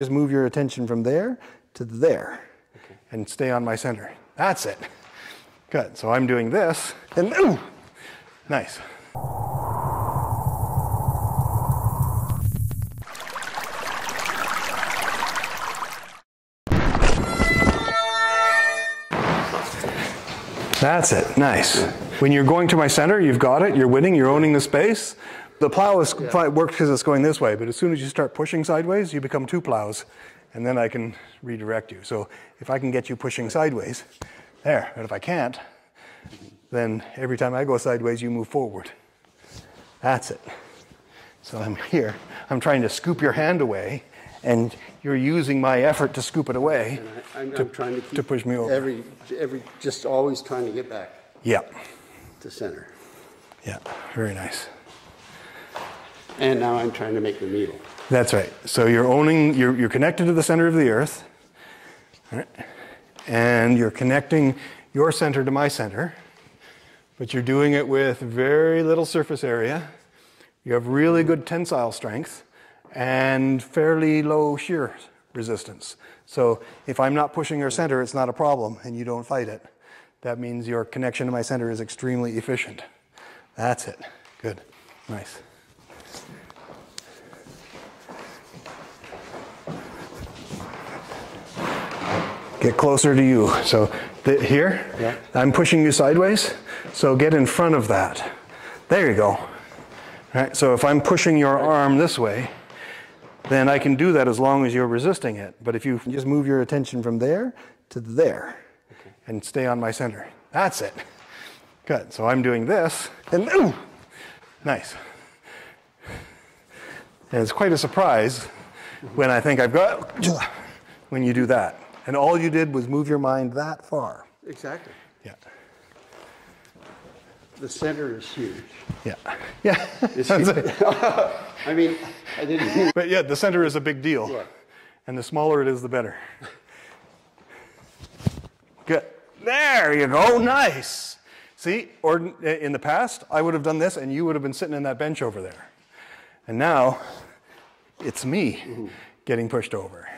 Just move your attention from there to there, okay, and stay on my center. That's it. Good. So I'm doing this, and ooh, nice. That's it. Nice. When you're going to my center, you've got it. You're winning. You're owning the space. The plow is, yeah, works because it's going this way, but as soon as you start pushing sideways, you become two plows, and then I can redirect you. So if I can get you pushing sideways, there, but if I can't, then every time I go sideways, you move forward. That's it. So I'm here. I'm trying to scoop your hand away, and you're using my effort to scoop it away. I'm trying to keep to push me over. Just always trying to get back. Yeah. To center. Yeah, very nice. And now I'm trying to make the needle. That's right. So you're owning, you're connected to the center of the earth, all right? And you're connecting your center to my center, but you're doing it with very little surface area. You have really good tensile strength and fairly low shear resistance. So if I'm not pushing your center, it's not a problem, and you don't fight it. That means your connection to my center is extremely efficient. That's it. Good. Nice. Get closer to you. So here, yeah, I'm pushing you sideways, so get in front of that. There you go. All right, so if I'm pushing your arm this way, then I can do that as long as you're resisting it. But if you just move your attention from there to there, okay, and stay on my center. That's it. Good. So I'm doing this, and ooh, nice. And it's quite a surprise when I think I've got, when you do that. And all you did was move your mind that far. Exactly. Yeah. The center is huge. Yeah. Yeah. It's huge. I mean, I didn't. But yeah, the center is a big deal. Yeah. And the smaller it is, the better. Good. There you go. Nice. See, or in the past, I would have done this, and you would have been sitting in that bench over there. And now, it's me, ooh, getting pushed over.